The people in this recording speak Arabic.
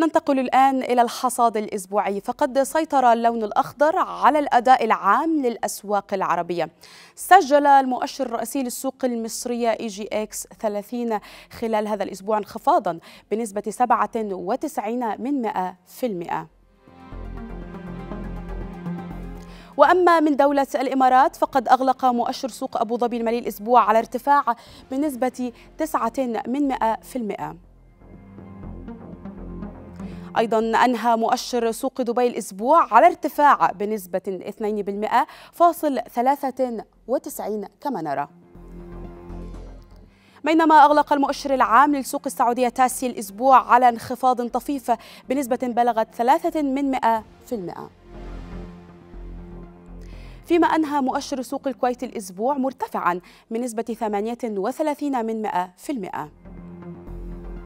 ننتقل الآن إلى الحصاد الأسبوعي، فقد سيطر اللون الأخضر على الأداء العام للأسواق العربية. سجل المؤشر الرئيسي للسوق المصرية EGX 30 خلال هذا الأسبوع انخفاضا بنسبة 97%. وأما من دولة الإمارات فقد أغلق مؤشر سوق أبو ظبي المالي الأسبوع على ارتفاع بنسبة 9%. أيضا أنهى مؤشر سوق دبي الأسبوع على ارتفاع بنسبة 2.93% كما نرى. بينما أغلق المؤشر العام للسوق السعودية تاسي الأسبوع على انخفاض طفيف بنسبة بلغت 3%. فيما أنهى مؤشر سوق الكويت الأسبوع مرتفعا بنسبة 38%.